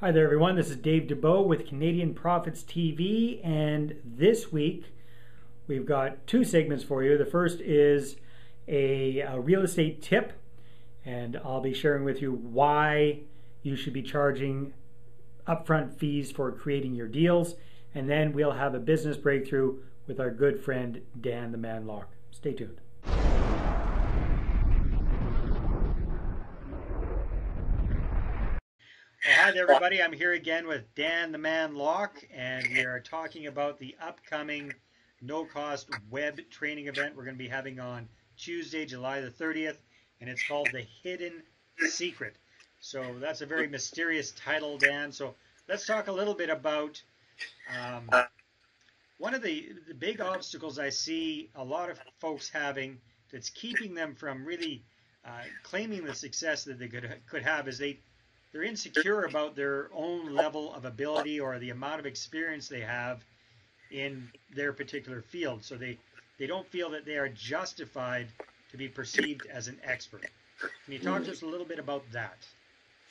Hi there everyone, this is Dave Dubeau with Canadian Profits TV, and this week we've got two segments for you. The first is a real estate tip, and I'll be sharing with you why you should be charging upfront fees for creating your deals, and then we'll have a business breakthrough with our good friend Dan the Man Lok. Stay tuned. Hi there, everybody. I'm here again with Dan the Man Lok, and we are talking about the upcoming no-cost web training event we're going to be having on Tuesday, July the 30th, and it's called The Hidden Secret. So that's a very mysterious title, Dan. So let's talk a little bit about one of the big obstacles I see a lot of folks having that's keeping them from really claiming the success that they could have is they're insecure about their own level of ability or the amount of experience they have in their particular field. So they don't feel that they are justified to be perceived as an expert. Can you talk to us a little bit about that?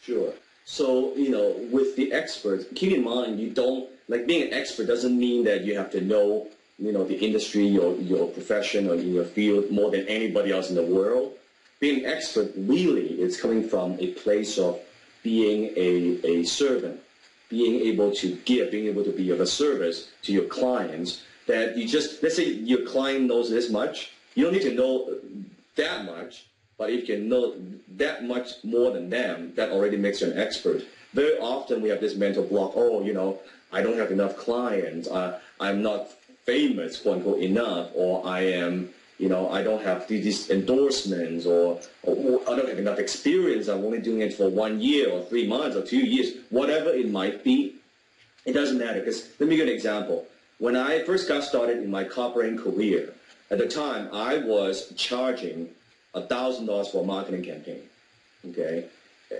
Sure. So, you know, with the experts, keep in mind, you don't, like being an expert doesn't mean that you have to know, you know, the industry, your profession or in your field more than anybody else in the world. Being an expert really is coming from a place of being a servant, being able to give, being able to be of a service to your clients, that you just, let's say your client knows this much, you don't need to know that much, but if you can know that much more than them, that already makes you an expert. Very often we have this mental block, oh, you know, I don't have enough clients, I'm not famous, quote unquote, enough, or I am, you know, I don't have these endorsements, or I don't have enough experience. I'm only doing it for 1 year or 3 months or 2 years, whatever it might be. It doesn't matter, because let me give you an example. When I first got started in my copywriting career, at the time I was charging $1,000 for a marketing campaign, okay?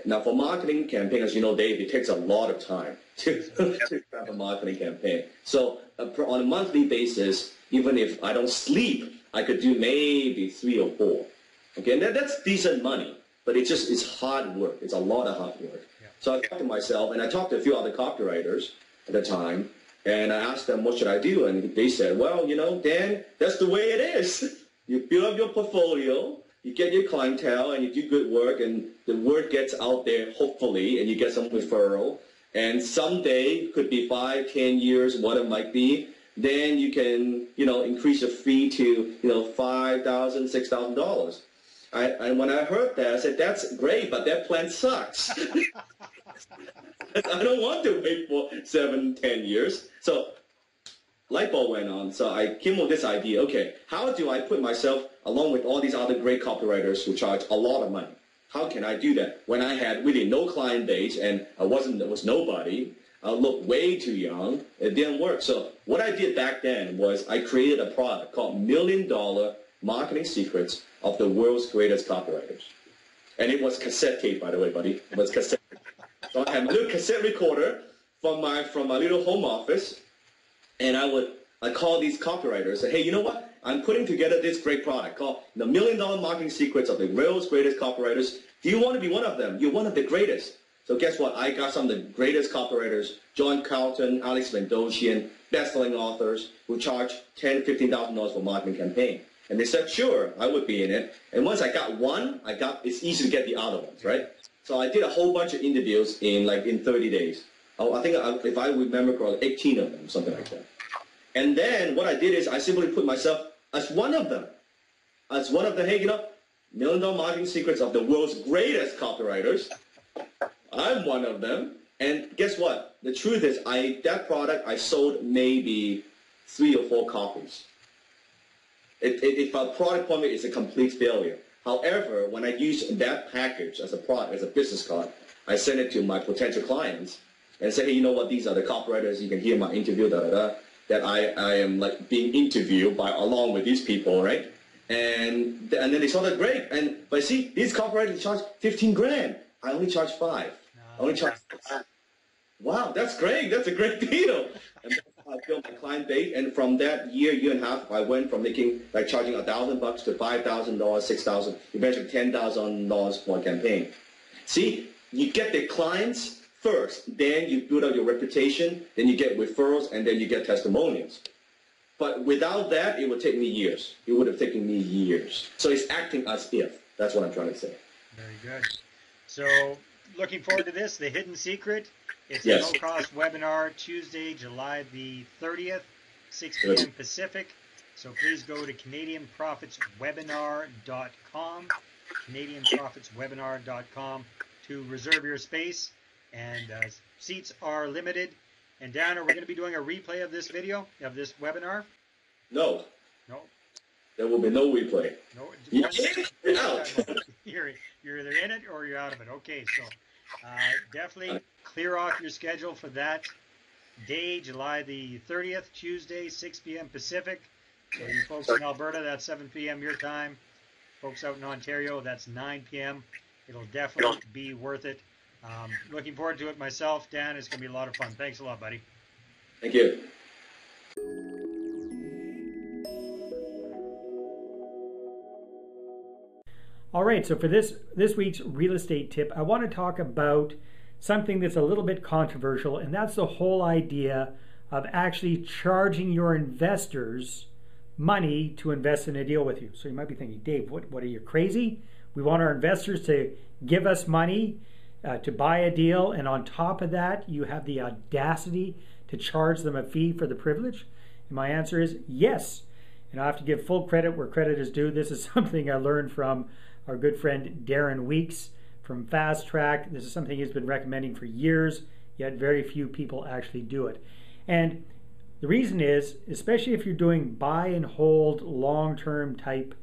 Now for marketing campaign, as you know, Dave, it takes a lot of time to have a marketing campaign. So on a monthly basis, even if I don't sleep, I could do maybe 3 or 4, okay, and that's decent money, but it's hard work. It's a lot of hard work. Yeah. So I talked to myself, and I talked to a few other copywriters at the time, and I asked them, what should I do? And they said, well, you know, Dan, that's the way it is. You build up your portfolio, you get your clientele, and you do good work, and the word gets out there, hopefully, and you get some referral, and someday, could be 5, 10 years, what it might be, then you can, you know, increase your fee to, you know, $5,000, $6,000. And when I heard that, I said, that's great, but that plan sucks. I don't want to wait for 7, 10 years. So light bulb went on. So I came up with this idea, okay, how do I put myself along with all these other great copywriters who charge a lot of money? How can I do that when I had really no client base and I was nobody? I looked way too young. It didn't work. So what I did back then was I created a product called Million Dollar Marketing Secrets of the World's Greatest Copywriters. And it was cassette tape, by the way, buddy. It was cassette tape. So I had a little cassette recorder from my little home office, and I call these copywriters, say, hey, you know what? I'm putting together this great product called the Million Dollar Marketing Secrets of the World's Greatest Copywriters. Do you want to be one of them? You're one of the greatest. So guess what? I got some of the greatest copywriters, John Carlton, Alex Mendozian, best-selling authors who charge $10,000, $15,000 for a marketing campaign. And they said, sure, I would be in it. And once I got one, it's easy to get the other ones, right? So I did a whole bunch of interviews in 30 days. I think if I remember correctly, 18 of them, something like that. And then what I did is I simply put myself as one of them. As one of the, hey, you know, Million Dollar Marketing Secrets of the World's Greatest Copywriters. I'm one of them, and guess what? The truth is, that product I sold maybe 3 or 4 copies. If a product for me is a complete failure. However, when I use that package as a product, as a business card, I send it to my potential clients and say, hey, you know what? These are the copywriters. You can hear my interview, da da da. That I am like being interviewed by along with these people, right? And then they saw that great. But see, these copywriters charge 15 grand. I only charge 5. I only charge 6. Wow, that's great. That's a great deal. And I built my client base, and from that year and a half, I went from charging $1,000 to $5,000, $6,000, eventually $10,000 for a campaign. See, you get the clients first, then you build up your reputation, then you get referrals, and then you get testimonials. But without that, it would take me years. It would have taken me years. So it's acting as if. That's what I'm trying to say. Very good. So looking forward to this, The Hidden Secret. It's the no-cost webinar, Tuesday, July the 30th, 6 p.m. Pacific. So please go to CanadianProfitsWebinar.com, CanadianProfitsWebinar.com to reserve your space. And seats are limited. And Dan, are we going to be doing a replay of this video, of this webinar? No. No. There will be no replay. No. You're out. You're either in it or you're out of it. Okay, so definitely clear off your schedule for that day, July the 30th, Tuesday, 6 p.m. Pacific. So you folks in Alberta, that's 7 p.m. your time. Folks out in Ontario, that's 9 p.m. It'll definitely be worth it. Looking forward to it myself, Dan. It's going to be a lot of fun. Thanks a lot, buddy. Thank you. All right, so for this week's real estate tip, I want to talk about something that's a little bit controversial, and that's the whole idea of actually charging your investors money to invest in a deal with you. So you might be thinking, Dave, what are you, crazy? We want our investors to give us money to buy a deal, and on top of that, you have the audacity to charge them a fee for the privilege? And my answer is yes. And I have to give full credit where credit is due. This is something I learned from our good friend Darren Weeks from Fast Track. This is something he's been recommending for years, yet very few people actually do it. And the reason is, especially if you're doing buy and hold long-term type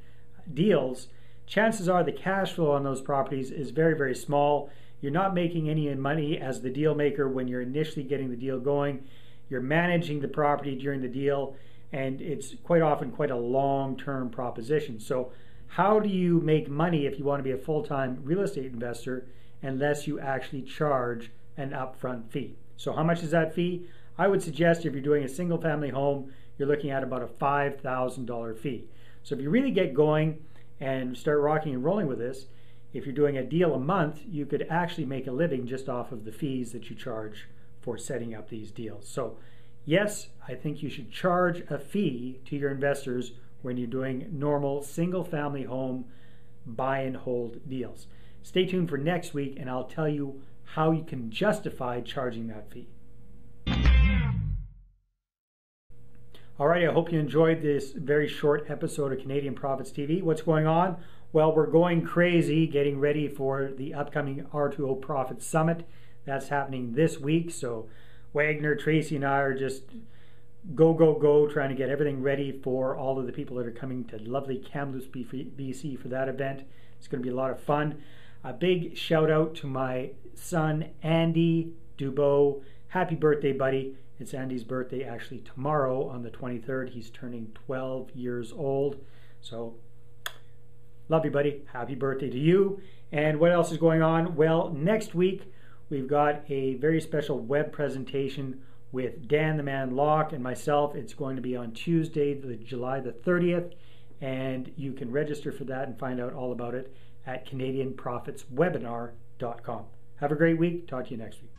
deals, chances are the cash flow on those properties is very, very small. You're not making any money as the deal maker when you're initially getting the deal going. You're managing the property during the deal, and it's quite often quite a long-term proposition. So how do you make money if you want to be a full-time real estate investor unless you actually charge an upfront fee? So how much is that fee? I would suggest if you're doing a single-family home, you're looking at about a $5,000 fee. So if you really get going and start rocking and rolling with this, if you're doing a deal a month, you could actually make a living just off of the fees that you charge for setting up these deals. So yes, I think you should charge a fee to your investors when you're doing normal single family home buy and hold deals. Stay tuned for next week and I'll tell you how you can justify charging that fee. All right, I hope you enjoyed this very short episode of Canadian Profits TV. What's going on? Well, we're going crazy getting ready for the upcoming R2O Profits Summit. That's happening this week. So Wagner, Tracy, and I are just go, go, go, trying to get everything ready for all of the people that are coming to lovely Kamloops, BC for that event. It's going to be a lot of fun. A big shout out to my son, Andy Dubois. Happy birthday, buddy. It's Andy's birthday actually tomorrow on the 23rd. He's turning 12 years old. So love you, buddy. Happy birthday to you. And what else is going on? Well, next week, we've got a very special web presentation with Dan the Man Lok and myself. It's going to be on Tuesday, July the 30th. And you can register for that and find out all about it at CanadianProfitsWebinar.com. Have a great week. Talk to you next week.